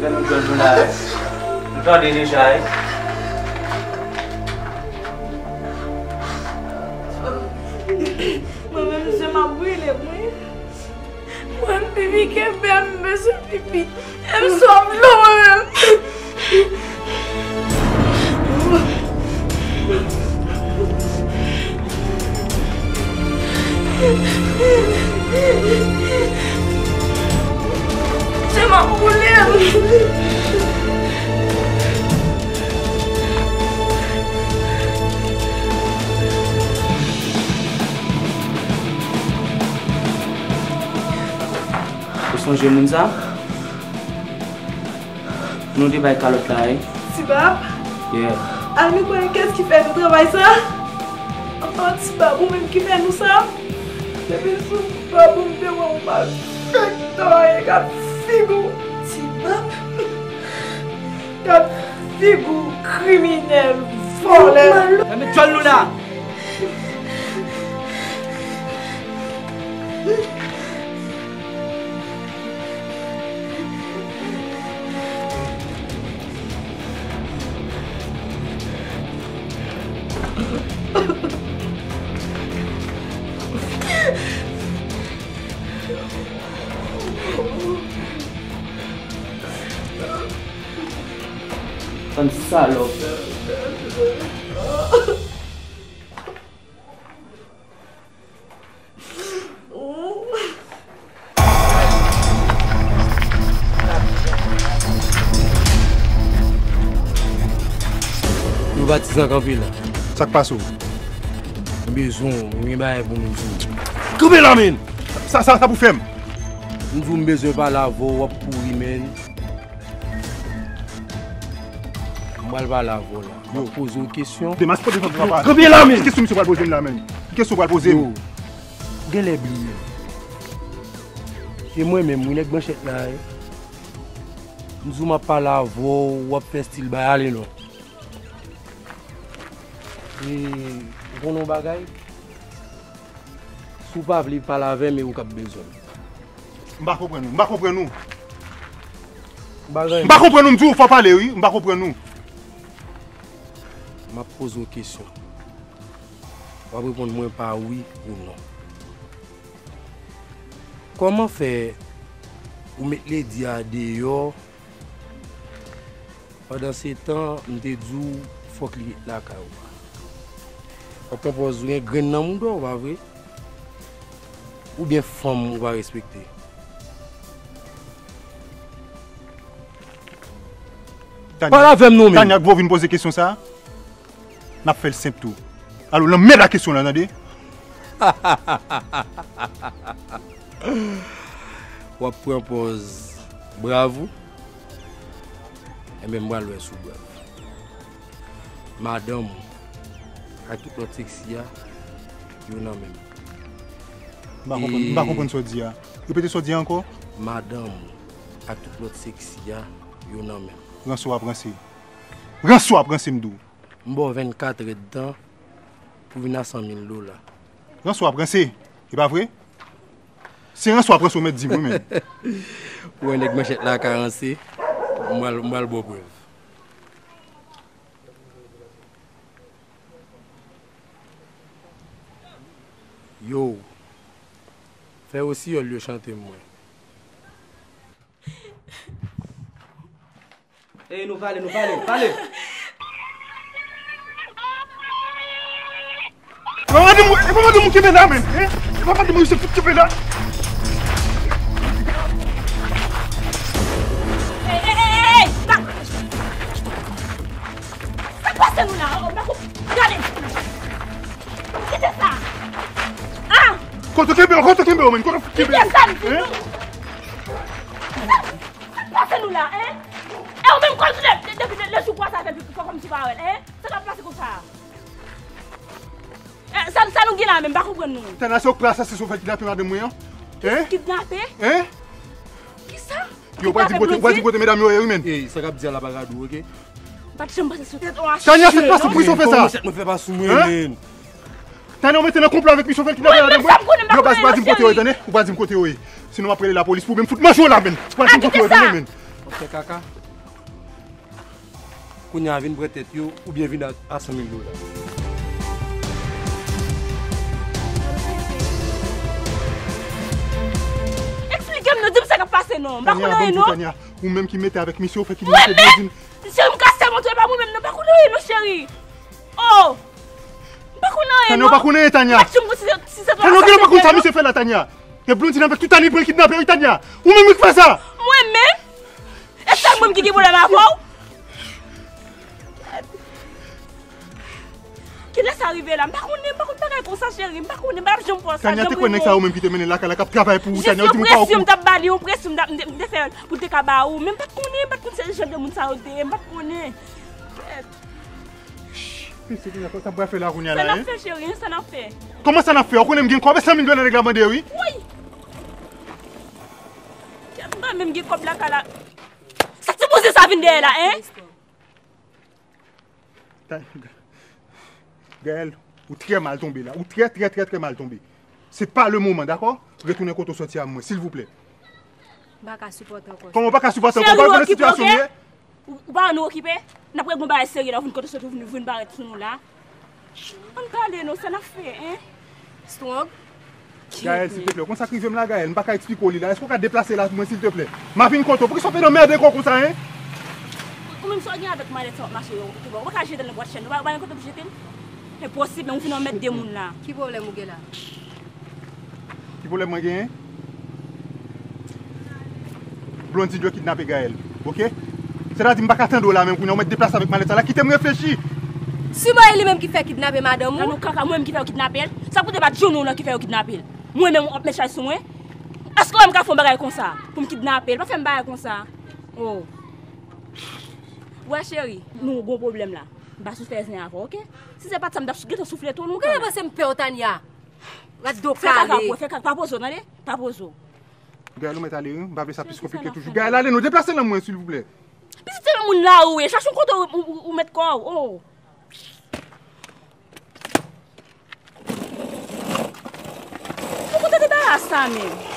Even if you don't do that, you don't really shy. Moi-même, je m'abouille, moi. Moi, pipi, qui est bien, mais ce pipi, elle me sauve l'eau. C'est ma boulette. Vous songez mon ça? Nous devons aller à l'hôpital. C'est pas? Yeah. Ami, qu'est-ce qui fait nous travailler ça? Enfin, c'est pas vous même qui fait nous ça? Je ne sais pas si je vais vous faire un figou. Un figou criminel, voleur. Mais tu as l'eau là. Salope. Nous bâtissons en ville. Ça passe où? Maison, nous baillons pour nous. Coupez la mine! Ça vous fait. Nous vous mettons pas la voix pour y mener. Je vais la voler. Je vais poser une question. Je vais poser une question. Je vais la même. Qu'est-ce que vous poser la même? Qu'est-ce que vous poser? Je vais les billets. Et moi-même, je vais brancher là. Je ne vais pas la voler. Je vais faire style aller là. Et vous avez des choses? Si vous ne voulez pas la voler, mais vous avez besoin. Je ne comprends pas. Je ne comprends pas. Je ne comprends pas. Je vais poser une question. Je vais répondre par oui ou non. Comment faire pour mettre les diades dehors? Pendant ce temps, je me dis qu'il faut que la caille. On propose un grain dans le monde, pas vrai? Ou bien femme, on va respecter. Parle avec nous. Tania, vous venez poser une question ça? Je fais le simple tout. Alors, on met la question là, attendez. On propose bravo. Et même moi, je suis bravo. Madame, avec tout le texte, il y a même. Je ne comprends pas ce que je dis. Répétez ce que je dis encore. Madame, avec tout le texte, il y a même. Ransois, Prince. Ransois, Prince Mdou. Bon 24 dedans pour venir à 100 000 $. Ransois Prince, c'est pas vrai? Si Ransois Prince, on met 10 moi-même. Ou un église la carence, moi le bon preuve. Yo, fais aussi le chanter moi. Eh, nous parlez. Comment tu m'occupes là, mais comment tu m'occupes là? Hey, bah, ça passe nous là, regardez. Qu'est-ce que ça? Ah! Quand tu t'es bien, mais quand tu t'es bien, ça passe nous là, hein? Et on même quand tu t'es depuis le sous-poids ça, depuis comme tu parles, hein? Ça va passer comme ça. Ça nous guérit même, pas comprendre nous. T'as la classe, c'est ce kidnappé madame moi. Hein? Kidnappé? Hein? Qui ça? Yo, pas du côté mesdames et humaines. Eh, ça va dire la bagarre, OK? Pas de chambre sur tête. Tania, c'est pas sous prison fait ça. Ne fait pas sous moi. Tania, on mettait un complot avec Michel kidnappé madame moi. Yo, pas du côté où, attendez, ou pas du côté où. Sinon après la police pour même foutre ma joie là même. Pas du côté où, même. Ok, Kaka. Quand on vient prêter ou bien vient à $100,000. Non, Tania, non. Tania, ou même qui mettait avec monsieur, fait qu'il nous fait des dînes. Monsieur, je me casse, mon truc, pas moi-même, non, pas qu'on ait, non, chérie. Oh, pas qu'on ait, non, pas qu'on ait, Tania. Si c'est toi, non, pas qu'on ait, monsieur, fait la Tania. Et Blondine avec tout un libre kidnappé, Tania. Ou même qui fait ça. Moi-même, est-ce que c'est moi qui voulais la voir? Qui laisse arriver là? Je ne sais pas comme ça, chérie. Je ne sais pas comme ça. Tania, tu connais ça ou même qui te mène là, qui travaille pour Tania? Je suis pression, je pression de faire pour te cabaou. Même pas connais, je ne connais pas de gens qui connais. C'est que ça va faire la roue là. Ça n'a fait, chérie, ça n'a fait. Comment ça n'a fait? On connaît bien quoi? Mais ça me donne le règlement de oui. Oui. Je même bien comme la cala. Ça se pose ça vient là, hein? Gaël, vous êtes très mal tombé là, vous êtes très mal tombé. Ce n'est pas le moment, d'accord? Retournez quand on sortit à moi, s'il vous plaît. Comment pas qu'à supporter encore? Comment pas qu'à supporter encore? Vous ne nous occupez pas? Vous ne pas serrer là, vous ne pouvez pas sortir, vous ne pouvez pas être là. On parle, non, ça n'a fait, hein? Strong. Gaël, s'il te plaît, comment ça arrive là, Gaël? Je ne peux pas expliquer au lit là. Est-ce qu'on peut déplacer là, s'il te plaît? Ma fille, pourquoi ils sont fait de merde comme ça, hein? Comment ils sont venus avec moi, les sortes marchés? Vous ne pouvez pas jeter dans la boîte de chaîne, vous ne pouvez pas jeter? C'est possible, mais on finit en mettre des gens là. Qui problème vous avez là? Qui problème vous avez? Blondine doit kidnapper Gaël, ok? C'est-à-dire que je ne vais pas attendre là, même pour nous mettre des places avec Maletta là, qui t'aime réfléchir. Si moi, elle-même qui fait kidnapper madame, non, kaka, moi-même qui fait kidnapper, ça peut être John qui fait kidnapper. Moi-même, on me chasse sur moi. Est-ce que je vais faire comme ça? Pour me kidnapper, je ne vais pas faire comme ça. Oh. Ouais, chérie, nous avons un problème là. Bah souffler rien avant, ok? Si c'est pas ça, m'dap souffler, souffler tout nous. Qu'est-ce que c'est me faire Tania? La docale. Pas poser, non allez, pas poser. Gars, nous mettre aller, on va appeler ça plus compliqué toujours. Gars, allez nous déplacer là moins s'il vous plaît. Puis c'est le monde là où, cherche un côté où mettre quoi? Oh. Pourquoi t'es débarrassé ça même?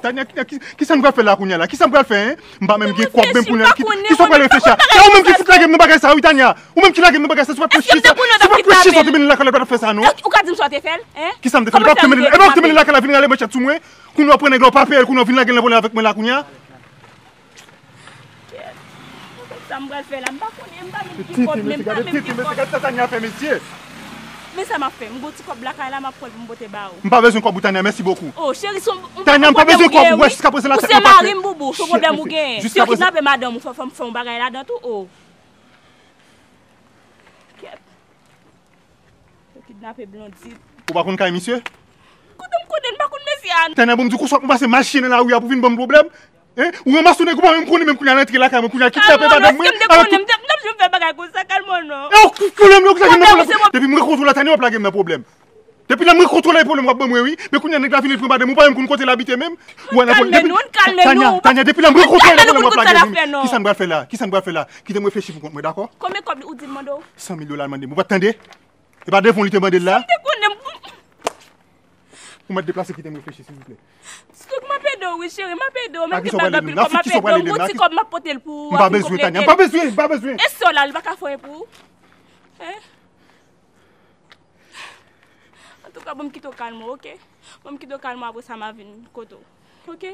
Tania, qui ça nous va faire la counia là? Qui ça nous va faire? M'a même qui quoi même pour qui sont pas les fêches. Ou même qui fout la gueule même pas ça, oui Tania. Ou même qui la gueule même pas ça, c'est pas possible. C'est pas possible ça te là qu'on faire ça non. Ou quand tu me soit te faire, hein? Qui ça me fait pas te mener là qu'on venir aller marcher tout moi. Qu'on nous prendre gros papier, qu'on nous venir la voler avec moi la counia. Ça me va faire là, m'pa connait, m'pa même qui quoi Tania fait monsieur. Mais ça m'a fait, je ne suis pas là, je besoin de Tania, merci beaucoup. Oh, chérie, Tania, pas besoin de jusqu'à présent, là, c'est Marie Mboubou, c'est problème ou gain. Jusqu'à présent, madame, il faut faire un bagage là dans tout haut. Kidnapper Blondie. Vous ne connaissez pas monsieur? Je ne connais pas monsieur. Tania, bon, du coup, soit on passe machine là où il y a pour une bonne problème. Ou on masse même qu'on a l'entrée là, qu'on a quitté madame. Je ne fais pas ça, calme-moi. Oh, depuis que je contrôle la tannée, je n'ai pas de problème. Depuis que je contrôle les problèmes, je n'ai pas de problème. Mais quand je suis venu, je ne l'habiter même. Calme-nous. Tania, depuis que je contrôle les problèmes, je n'ai pas de problème. Qui ça me fait là? Qui ça me fait là? Qui te réfléchit pour moi, d'accord? Combien de vous demandez? $100,000 demandé. Vous attendez? Et pas de vous demandez là? Vous m'avez déplacé qui te réfléchit, s'il vous plaît. Oui chérie, ma pédo, pas besoin, Tania, pas besoin, pas besoin. Et ça là, il va faire pour. En tout cas, bon qui te calme, ok? Bon qui te calme après ça m'a venu koto. Ok?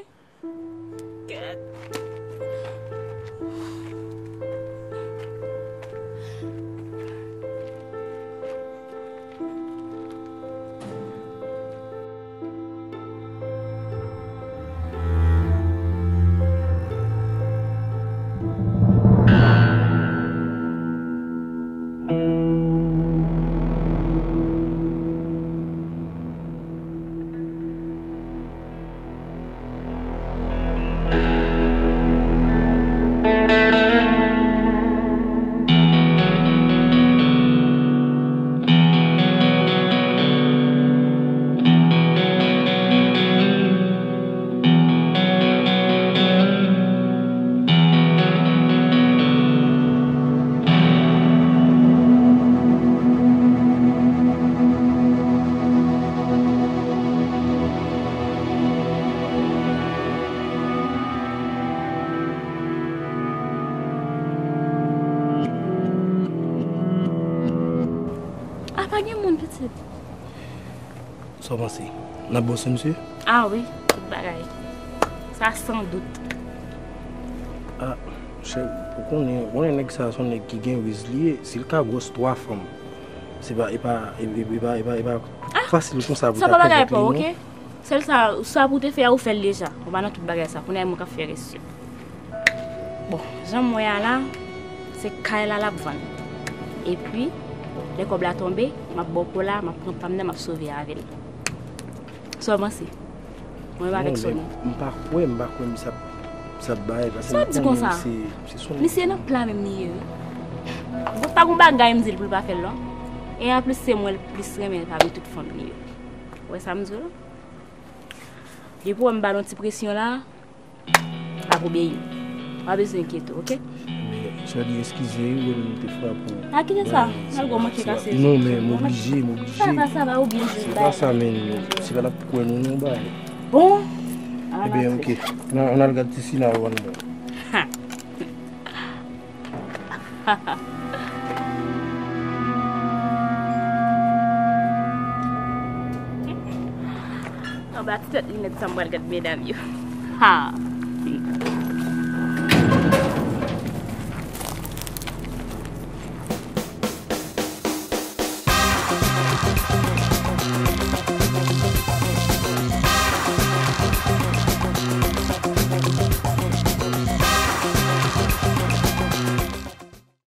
monsieur. Ça va, c'est. On a bossé, monsieur? Ah oui, tout pareil. Ça, sans doute. Ah, chef, pourquoi on est une exagération qui gagne Wesley? C'est le cas de trois femmes. C'est pas facile comme ça. Ça va pas, ok? Celle ça vous faire ou faire déjà. On va dans tout bagage ça. On a mon café ici. Bon, Jean Moya là, c'est Kaila la vendre. Et puis les cobles a tombé, m'a beaucoup là, m'a prendre promener, m'a sauver avec. So avancé. On va avec son. On pas ça bail parce que c'est son. Mais c'est dans plan même ni. Vous pas gon bagage me dit pour pas faire là. Et en plus c'est moi le plus remettre avec toute famille. Ouais, ça me dit. Et pour me ballon de pression là, pas obéir. Pas besoin d'inquiéter, ok? Je dis excusez, je te frappe. Ah, qui est ça? Non, mais m'obligé. Ça va, obligé. C'est pas ça, mais c'est pas là pour nous, non, bah. Bon? Eh bien, ok. On a regardé ici, là, on va. That's certainly not somewhere that made of you. Ha!